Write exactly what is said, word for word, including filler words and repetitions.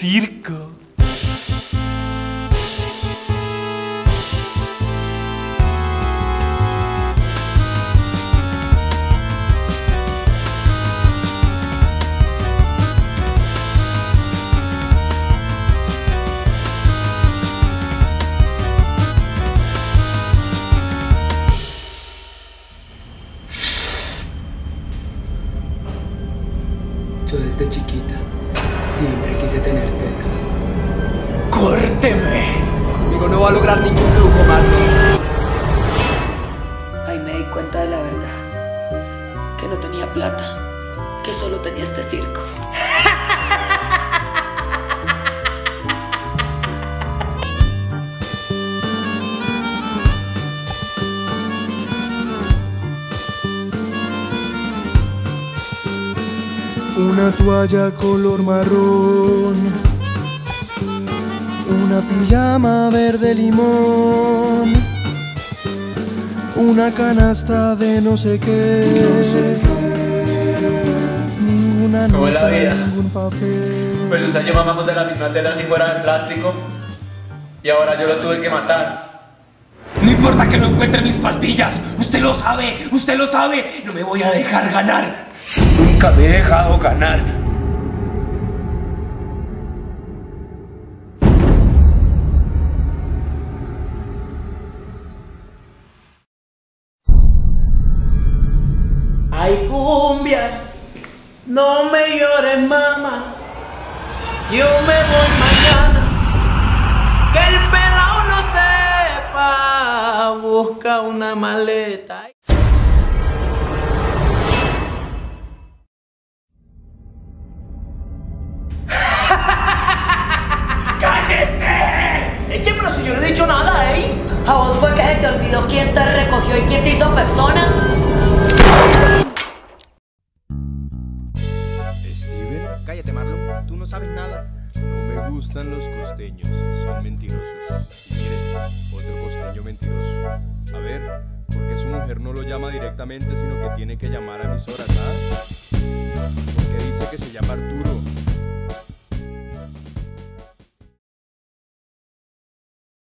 circo. Yo desde chiquita siempre quise tener tetas. ¡Córteme! Conmigo no va a lograr ningún truco, Marlon. Ahí me di cuenta de la verdad. Que no tenía plata. Que solo tenía este circo. Una toalla color marrón, una pijama verde limón, una canasta de no sé qué, no sé qué. Ninguna nota, la vida, ningún papel. Pues usted y yo mamamos de la misma tela si fuera de plástico, y ahora yo lo tuve que matar. No importa que no encuentre mis pastillas, usted lo sabe, usted lo sabe, no me voy a dejar ganar. Nunca me he dejado ganar. Ay, cumbia, no me llores, mamá. Yo me voy mañana. Que el pelao no sepa. Busca una maleta. Eche, pero si yo no he dicho nada, ¿eh? ¿A vos fue que se te olvidó quién te recogió y quién te hizo persona? Steven, cállate, Marlon. Tú no sabes nada. No me gustan los costeños. Son mentirosos. Miren, otro costeño mentiroso. A ver, ¿por qué su mujer no lo llama directamente, sino que tiene que llamar a mis horas, ah? Porque dice que se llama Arturo.